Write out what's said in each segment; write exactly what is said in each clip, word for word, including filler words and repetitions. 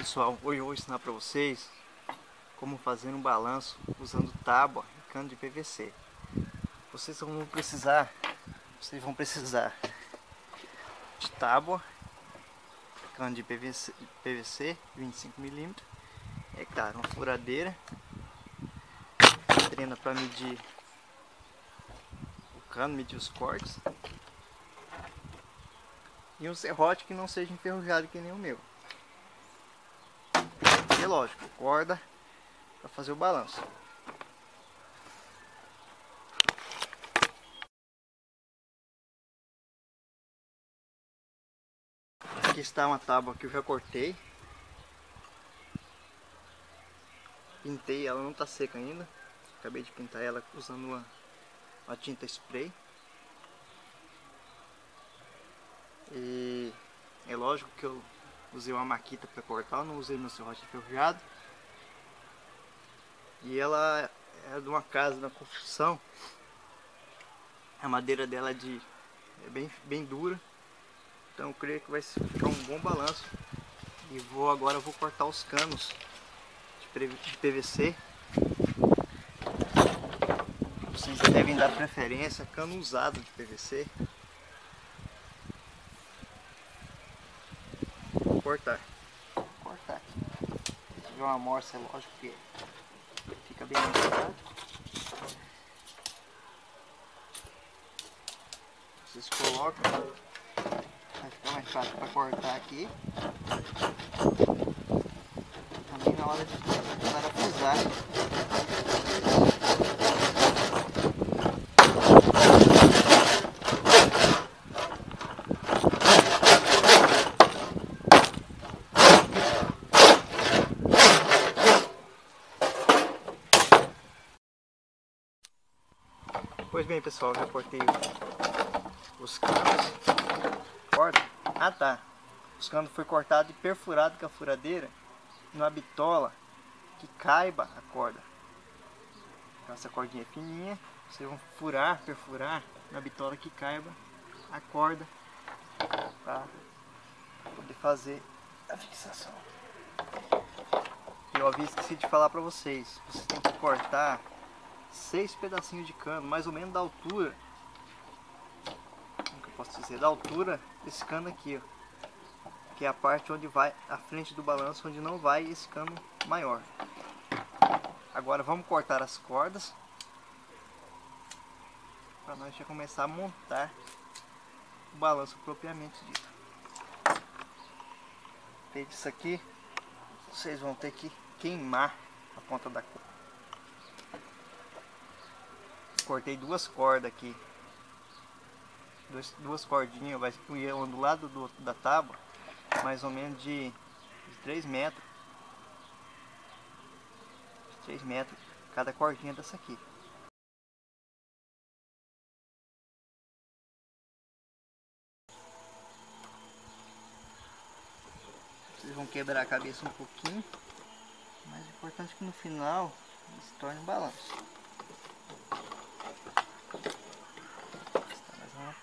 Pessoal, hoje eu vou ensinar para vocês como fazer um balanço usando tábua e cano de P V C. Vocês vão precisar, vocês vão precisar de tábua, cano de P V C, P V C vinte e cinco milímetros, é claro, uma furadeira, trena para medir o cano, medir os cortes e um serrote que não seja enferrujado que nem o meu. E lógico, corda para fazer o balanço. Aqui está uma tábua que eu já cortei, pintei, ela não está seca ainda, acabei de pintar ela usando uma, uma tinta spray. E é lógico que eu usei uma maquita para cortar, eu não usei meu serrote enferrujado. E ela é de uma casa da construção. A madeira dela é, de, é bem, bem dura. Então eu creio que vai ficar um bom balanço. E vou agora vou cortar os canos de P V C. Vocês devem dar preferência a cano usado de P V C. Cortar, cortar aqui. Se tiver uma amostra, é lógico que fica bem misturado. Vocês colocam, vai ficar mais fácil para cortar aqui. Também na hora de parafusar. Pois bem, pessoal, já cortei os canos. Corta? Ah, tá. Os canos foi cortado e perfurado com a furadeira numa bitola que caiba a corda. Essa cordinha é fininha. Vocês vão furar, perfurar na bitola que caiba a corda para poder fazer a fixação. Eu havia esquecido de falar para vocês. Vocês têm que cortar seis pedacinhos de cano, mais ou menos da altura, como que eu posso dizer, da altura desse cano aqui, ó, que é a parte onde vai a frente do balanço, onde não vai esse cano maior. Agora vamos cortar as cordas para nós já começar a montar o balanço propriamente dito. Feito isso aqui, vocês vão ter que queimar a ponta da corda. Cortei duas cordas aqui, duas, duas cordinhas, vai ir uma do lado do, da tábua, mais ou menos de, de três metros, de três metros cada cordinha dessa aqui. Vocês vão quebrar a cabeça um pouquinho, mas o importante é que no final ele se torne um balanço.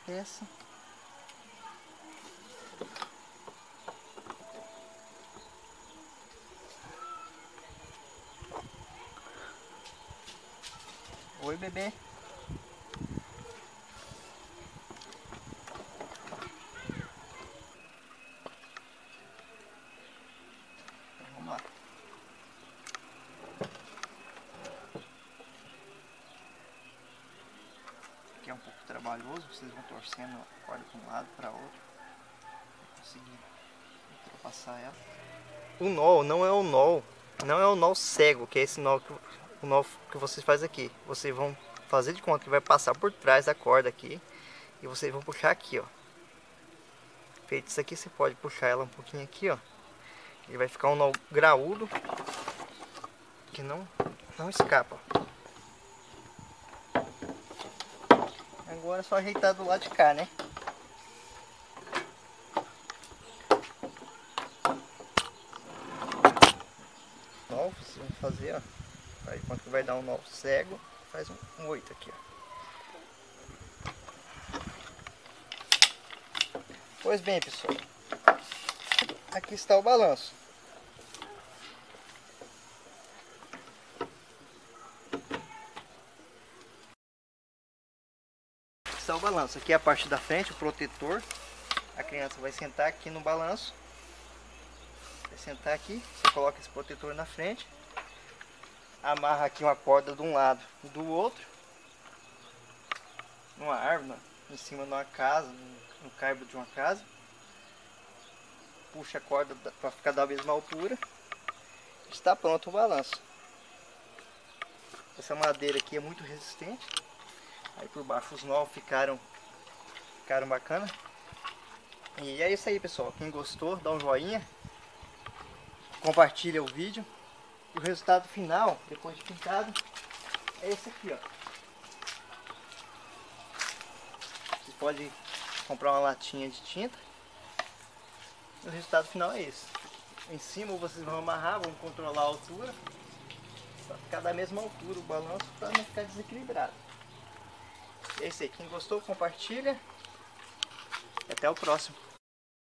Peça. Oi, bebê. Vamos lá. Aqui é um pouco trabalhoso, vocês vão torcendo a corda para um lado para outro, conseguir ultrapassar ela. O nó não é o nó, não é o nó cego, que é esse nó que, o nó que vocês fazem aqui. Vocês vão fazer de conta que vai passar por trás da corda aqui e vocês vão puxar aqui, ó. Feito isso aqui, você pode puxar ela um pouquinho aqui, ó. Ele vai ficar um nó graúdo que não, não escapa. Agora é só ajeitar do lado de cá, né? Então, vocês vão fazer, ó. Aí, quando vai dar um nó cego, faz um oito aqui, ó. Pois bem, pessoal. Aqui está o balanço. fixar o balanço. Aqui é a parte da frente, o protetor. A criança vai sentar aqui no balanço. Vai sentar aqui, você coloca esse protetor na frente. Amarra aqui uma corda de um lado e do outro. Numa árvore, em cima de uma casa, no caibro de uma casa. Puxa a corda para ficar da mesma altura. Está pronto o balanço. Essa madeira aqui é muito resistente. Aí por baixo os nós ficaram, ficaram bacana. E é isso aí, pessoal. Quem gostou, dá um joinha. Compartilha o vídeo. E o resultado final, depois de pintado, é esse aqui, ó. Você pode comprar uma latinha de tinta. O resultado final é esse. Em cima vocês vão amarrar, vão controlar a altura. Para ficar da mesma altura o balanço, para não ficar desequilibrado. É isso aí. Quem gostou, compartilha. Até o próximo.